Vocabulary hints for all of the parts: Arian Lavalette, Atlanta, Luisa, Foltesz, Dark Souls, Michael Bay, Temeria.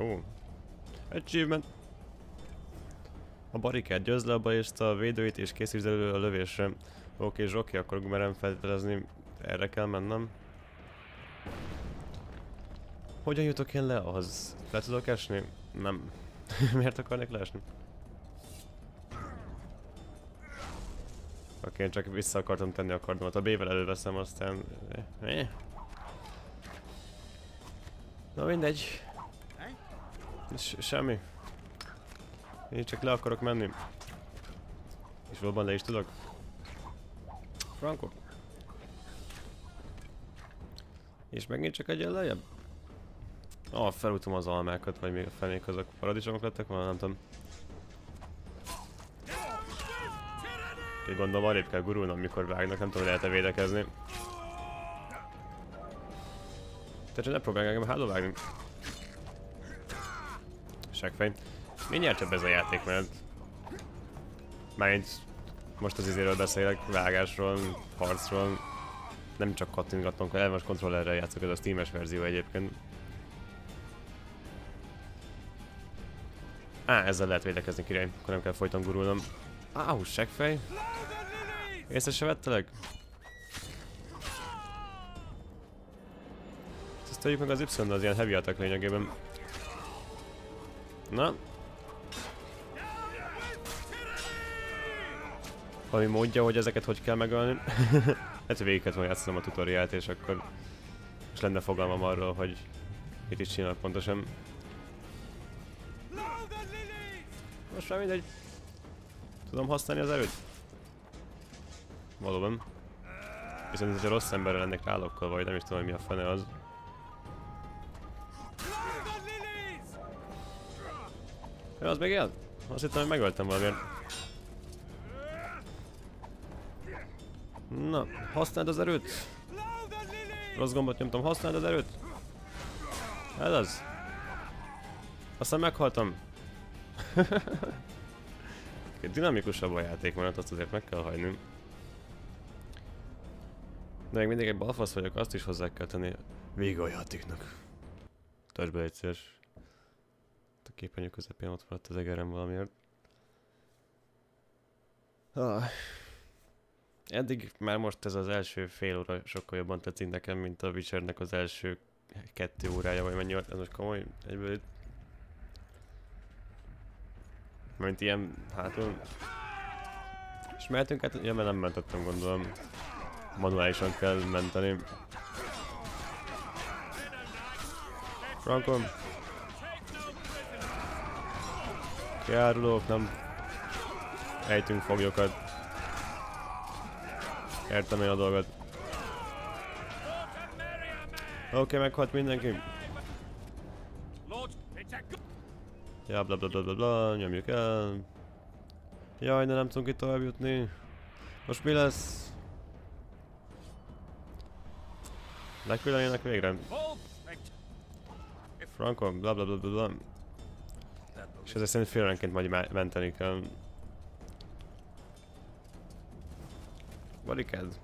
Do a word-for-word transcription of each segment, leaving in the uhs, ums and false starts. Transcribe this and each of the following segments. Ó. Achievement. A barikát győzd le a balista, a védőit és készítsd elő a lövésre. Oké, Zsoki, akkor merem feltételezni. Erre kell mennem. Hogyan jutok én le ahhoz? Le tudok esni? Nem. Miért akarnék leesni? Oké, én csak vissza akartam tenni a kardomat. A B-vel előveszem, aztán... Na mindegy. Semmi. Én csak le akarok menni. És valóban le is tudok. Franco. És megint csak egyen lejjebb. Ah, felújtom az almákat, vagy még a fenék azok paradicsomok lettek, már nem tudom. Én gondolom arrébb kell gurulnom, mikor vágnak, nem tudom, lehet-e védekezni. Tehát ne próbálják engem hátba vágni. Seggfej. Mindjárt ez a játék, mert... Mármint most az izéről beszélek, vágásról, harcról. Nem csak kattintgatom, el most kontrollerrel játszok, ez a Steam-es verzió egyébként. Á, ezzel lehet védekezni, király, akkor nem kell folyton gurulnom. Áú, seggfej! Észre se vettelek? Ezt tegyük meg az Y-nal, az ilyen heavy attack lényegében. Na? Valami módja, hogy ezeket hogy kell megölni. Hát végig kellett volna játszanom a tutoriált, és akkor... És lenne fogalmam arról, hogy... Mit is csinálok pontosan. Most már mindegy. Tudom használni az erőt? Valóban. Viszont hogyha rossz emberre lennék rálokkal, vagy nem is tudom, hogy mi a fene az. Ja, az még él? Azt hittem, hogy megöltem valamiért. Na, használd az erőt! Rossz gombot nyomtam, használd az erőt! Ez az! Aztán meghaltam! Dinamikusabb a játékmenet, azt azért meg kell hagyni. De még mindig egy balfasz vagyok, azt is hozzá kell tenni. Vége a játéknak. Tartsd be egyszer. A képernyő közepén ott maradt az egerem valamiért. Ah. Eddig már most ez az első fél óra sokkal jobban tetszik nekem, mint a Witchernek az első kettő órája, vagy mennyi volt, ez most komoly egyből itt. Mint ilyen hátul. És mehetünk át, ja, mert nem mentettem, gondolom. Manuálisan kell menteni. Franco. Kiárulók, nem. Ejtünk foglyokat. Értem én a dolgot. Oké, okay, meghalt mindenki. Ja, bla bla bla bla bla, nyomjuk el. Jaj, de nem tudunk itt tovább jutni. Most mi lesz? Leküldenének végre. Franco, bla bla bla bla bla. És ezért szerint félenként majd menteni kell. Barikád.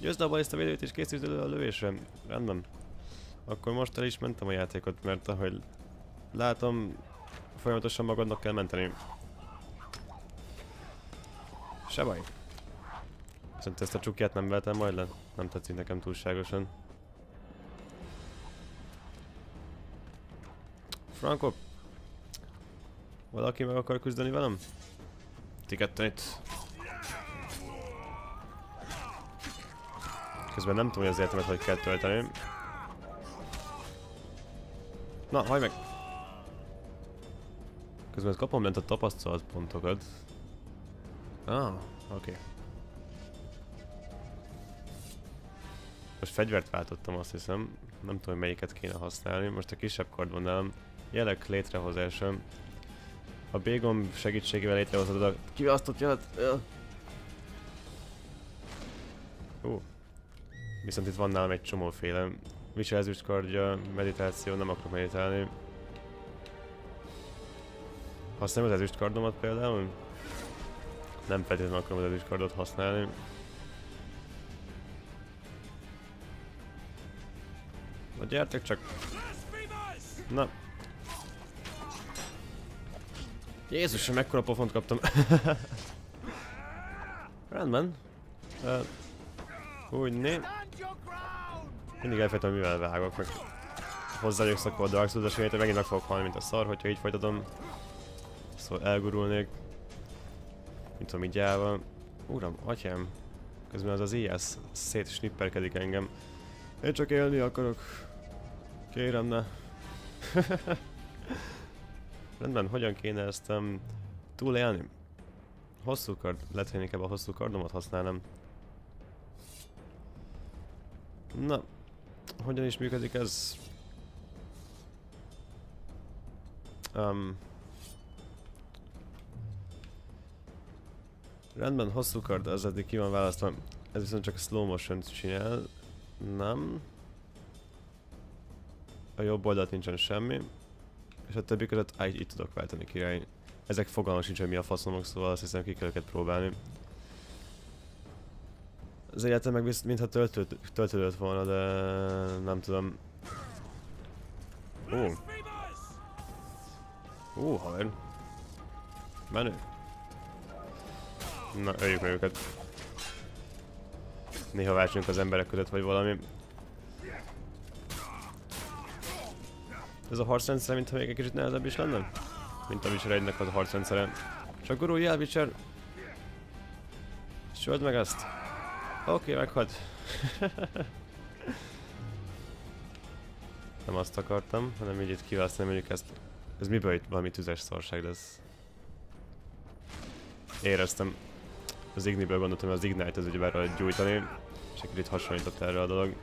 Győzd abba ezt a védőt és készítsd elő a lövésre. Rendben. Akkor most el is mentem a játékot, mert ahogy látom, folyamatosan magadnak kell menteni. Se baj. Viszont ezt a csukját nem vehetem majd le. Nem tetszik nekem túlságosan. Franco! Valaki meg akar küzdeni velem? Ti ketten itt. Közben nem tudom, hogy az életemet hogy kell tölteni. Na, hajj meg! Közben kapom lent a tapasztalatpontokat. Ah, oké. Okay. Most fegyvert váltottam, azt hiszem. Nem tudom, hogy melyiket kéne használni. Most a kisebb kardban nálam. Jelek létrehozása. A B-gomb segítségével létrehozod a kiválasztott jelet. Hú. Viszont itt van nálam egy csomóféle. Viselzős kardja, meditáció, nem akarok meditálni. Használom az ezüstkardomat például? Nem feltétlenül akarom az ezüstkardot használni. Na gyertek csak! Na, Jézusom, mekkora pofont kaptam. Rendben. Uh, úgy né. Mindig elfejtem, mivel vágok, meg hozzájuk szakva a Dark Souls-os végét, megint meg fogok halni, mint a szar, hogyha így folytatom. Szóval elgurulnék. Mint tudom, így járva. Uram, atyám. Közben az az i es szétsnipperkedik engem. Én csak élni akarok. Kérem, ne. Rendben, hogyan kéne ezt um, túlélni? Hosszú kard, lehet, hogy inkább a hosszú kardomat használnám. Na, hogyan is működik ez? Um, rendben, hosszú kard, az eddig ki van választva. Ez viszont csak slow motion-t csinál. Nem. A jobb oldalt nincsen semmi. És a többi között á, így, így tudok váltani, király. Ezek fogalmam sincs, hogy mi a faszomok, szóval azt hiszem, ki kell őket próbálni. Az életem meg visz, mintha töltődött töltődött volna, de nem tudom. Ó. Ó, haver. Menő. Na, öljük meg őket. Néha váltsunk az emberek között, vagy valami. Ez a harcrendszere, mintha még egy kicsit nehezebb is lenne? Mint a Witcher egynek az a harcrendszere. Csak gurulj el, Witcher! Söld meg ezt! Oké, okay, meghalt. Nem azt akartam, hanem így itt kiválasztani, mondjuk ezt... Ez miből itt valami tüzes szarság lesz? Éreztem. Az Igniből gondoltam, hogy az Ignite az ügyben lehet gyújtani. És akkor itt hasonlított erre a dolog.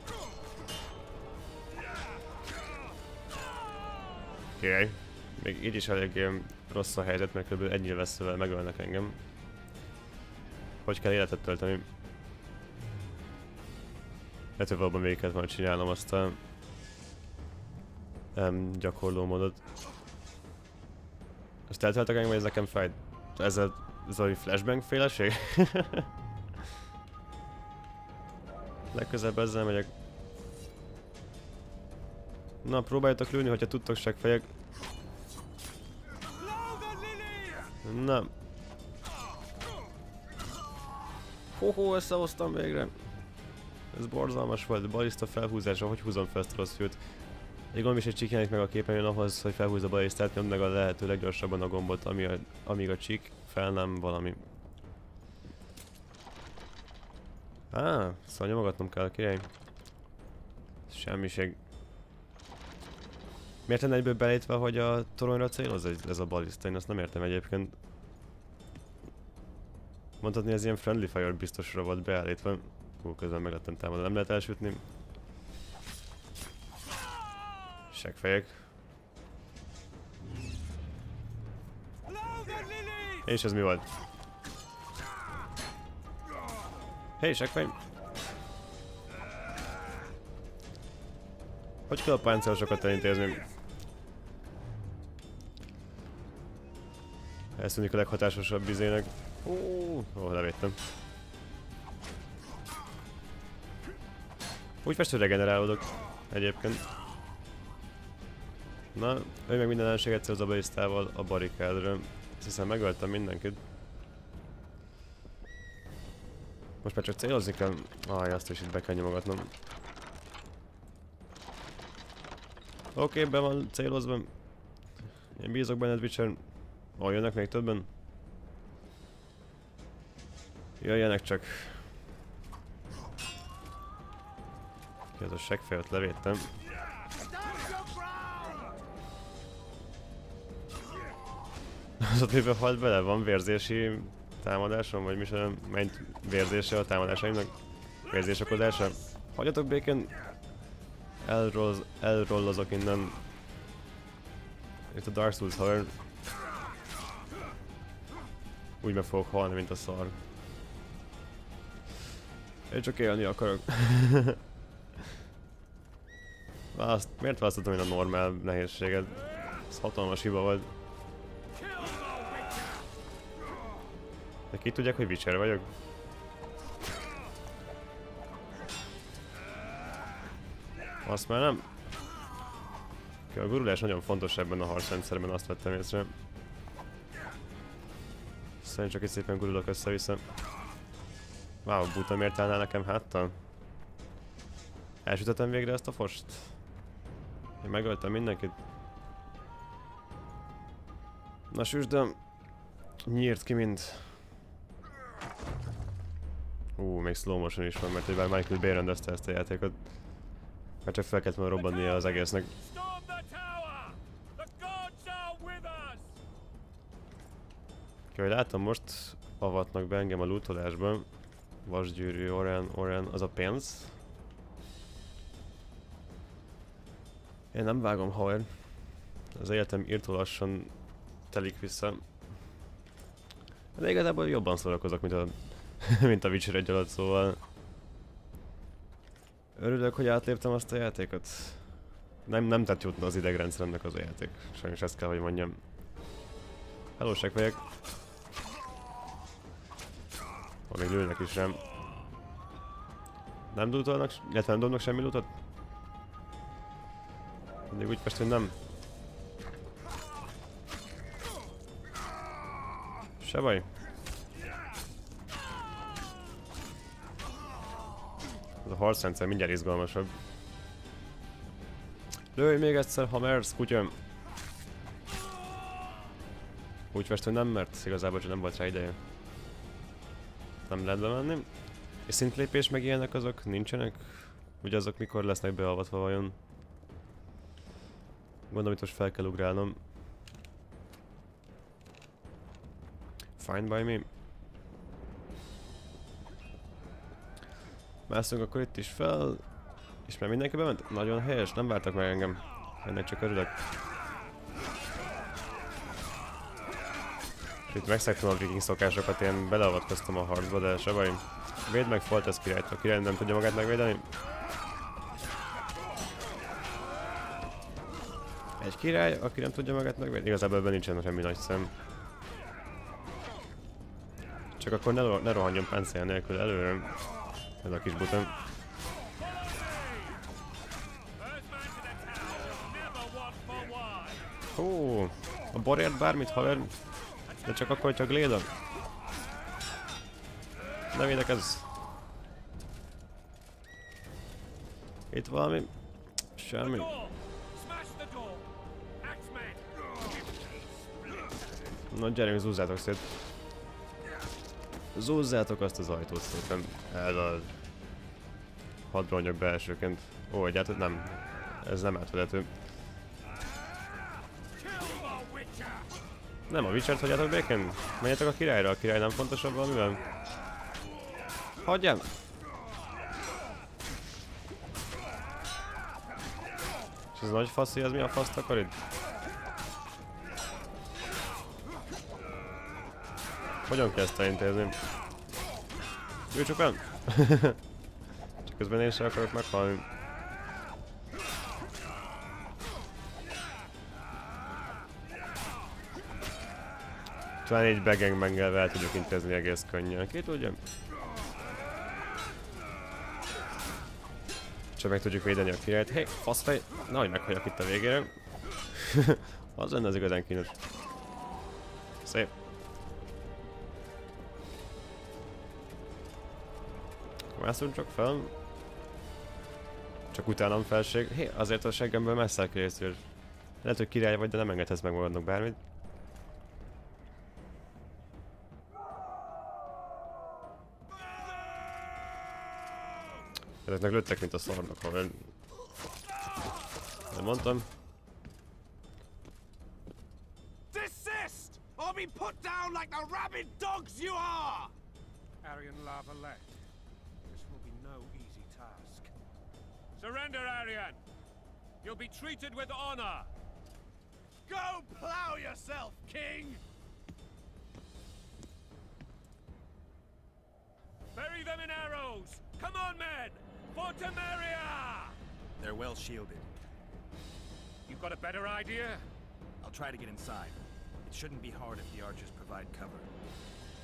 Oké, okay. Még így is elég rossz a helyzet, mert kb. Ennyi veszővel megölnek engem. Hogy kell életet tölteni? Lehet, hogy valóban végig kellett majd csinálnom azt a um, gyakorló módot. Azt eltöltek engem, hogy ez nekem fájt. Ez a valami flashbang féleség? Legközebb ezzel megyek. Na, próbáljatok lőni, hogyha tudtok, seggfejek. Nem. Hoho, összehoztam végre. Ez borzalmas volt, baliszta felhúzása, hogy húzom fel ezt a rossz fűt? Egy gomb is egy csík jelenik meg a képen, ahhoz, hogy felhúzza a balisztát, nyomd meg a lehető leggyorsabban a gombot, ami a, amíg a csík fel nem valami. Á, szóval nyomogatnom kell, király. Semmiség. Miért lenne egyből belétve, hogy a toronyra céloz ez a baliszta? Én azt nem értem egyébként. Mondhatni, ez ilyen friendly fire biztosra volt beállítva. Hú, közben meg lettem támadva, nem lehet elsütni. Seggfejek. És ez mi volt? Hé, seggfej! Hogy kell a páncélosokat elintézni? Ez tűnik a leghatásosabb bizének. Ó, oh, levédtem. Úgy festő regenerálódok egyébként. Na, ő meg minden ellenség egyszer az a balisztával a barikádra. Azt hiszem megöltem mindenkit. Most már csak célozni kell. Aj, azt is itt be kell nyomogatnom. Oké, okay, be van célozva. Én bízok benned, Witcher. Ó, jönnek még többen? Jöjjenek csak. Ki az a seggfejt, levédtem. Az ott mivel halt bele? Van vérzési támadásom? Vagy mi sem? Menj vérzése a támadásaimnak? Vérzésakodása? Hagyjatok békén! Elroll, elrollozok innen. Itt a Dark Souls haver. Úgy meg fogok halni, mint a szar. Én csak élni akarok. Választ, miért választottam én a normál nehézséget? Ez hatalmas hiba volt. De ki tudják, hogy Witcher vagyok? Azt már nem. A gurulás nagyon fontos ebben a harcrendszerben, azt vettem észre. persze, én csak itt szépen gurulok össze-vissza. Wow, buta miért állnál nekem háttal? Elsütöttem végre ezt a fost? Én megöltem mindenkit. Na süsdöm, nyírt ki mind. Ú, még slow motion is van, mert bár Michael Bay rendezte ezt a játékot. Mert csak fel kellett volna robbannia az egésznek. Úgyhogy látom, most avatnak be engem a lootolásban. Vasgyűrű, orán, orán, az a pénz. Én nem vágom, haver. Az életem írtó lassan telik vissza. De igazából jobban szórakozok, mint a, mint a Witcher egy alatt, szóval... Örülök, hogy átléptem azt a játékot. Nem, nem tett jutna az idegrendszeremnek az a játék. Sajnos ezt kell, hogy mondjam. Hellóság vagyok. Ha még lőnek is rám. Nem dútolnak, illetve nem dobnak semmi lootot? Mindig úgy fest, hogy nem. Se baj. Ez a harcrendszer mindjárt izgalmasabb. Lőj még egyszer, ha mersz, kutyöm! Úgy fest, hogy nem mert, igazából csak nem volt rá ideje. Nem lehet bemenni. És szintlépés meg ilyenek azok nincsenek? Ugye azok mikor lesznek beavatva vajon? Gondolom itt most fel kell ugrálnom. Fine by me. Mászunk akkor itt is fel. És már mindenki bement? Nagyon helyes, nem vártak meg engem. Ennek csak örülök. Itt megszegtem a viking szokásokat, én beleavatkoztam a harcba, de se baj. Védd meg Foltesz királyt, a király nem tudja magát megvédeni. Egy király, aki nem tudja magát megvédeni. Igazából ebben nincsen semmi nagy szem. Csak akkor ne, ro ne rohanjon páncél nélkül előre. Ez a kis buton. Hú, a borért bármit, haver. De csak akkor, hogyha gléda. Nem édekez. Itt valami? Semmi. Na gyerünk, zúzzátok szét. Zúzzátok azt az ajtót szépen. Ez a... Hadronyok be elsőként. Ó, egyáltalán nem. Ez nem átvezető. Nem, a Witchert hagyjátok békén? Menjetek a királyra, a király nem fontosabb valamivel? Hagyjam! És ez nagy fasz, hogy ez mi a faszt akar itt? Hogyan kell ezt elintézni? Ülj csupán! Csak közben én sem akarok meghalni. Talán egy begeng mengelve el tudjuk intézni egész könnyen. Ki tudja? Csak meg tudjuk védeni a királyt. Hé, hey, faszfej! Na, hogy meghagyok itt a végére. Az lenne az igazán kínos. Szép. Mászunk csak fel. Csak utánam felség. Hé, hey, azért a seggemből messze készül. Lehet, hogy király vagy, de nem engedhetsz meg magadnak bármit. Ezeknek lőttek, mint a szarnak, ha ön... Nem mondtam. Desist! Or be put down like the rabid dogs you are! Arian Lavalette. This will be no easy task. Surrender, Arian! You'll be treated with honor! Go plow yourself, king! Bury them in arrows! Come on, men! For Temeria! They're well shielded. You've got a better idea? I'll try to get inside. It shouldn't be hard if the archers provide cover.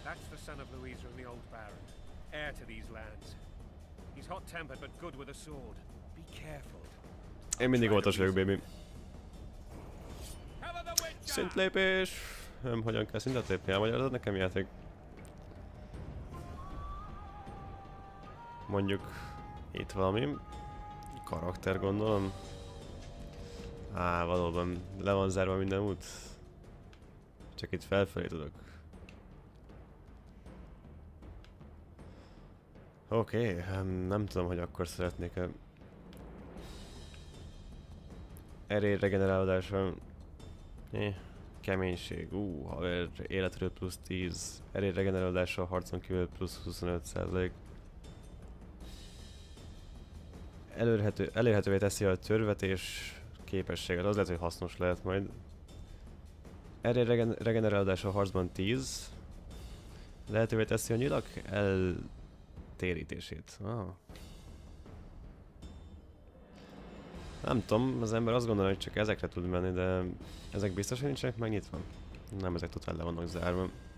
That's the son of Luisa and the old baron, heir to these lands. He's hot-tempered but good with a sword. Be careful. Én mindig óvatos vagyok, baby. Szintlépés! öm, hogyan kell szintet lépni, elmagyarod nekem játék? Mondjuk itt valami karakter, gondolom. Á, valóban le van zárva minden út. Csak itt felfelé tudok. Oké, okay, nem tudom, hogy akkor szeretnék-e erő regenerálódáson. Eh, keménység, ú, haver, életről plusz tíz, erő regenerálódással harcon kívül plusz huszonöt százalék. Elérhető, elérhetővé teszi a törvetés képességet, az lehet, hogy hasznos lehet majd. Erő regen, regenerálódással harcban tíz, lehetővé teszi a nyilak el... térítését. Ah. Nem tudom, az ember azt gondolja, hogy csak ezekre tud menni, de ezek biztosan nincsenek megnyitva. Nem, ezek totál le vannak zárva.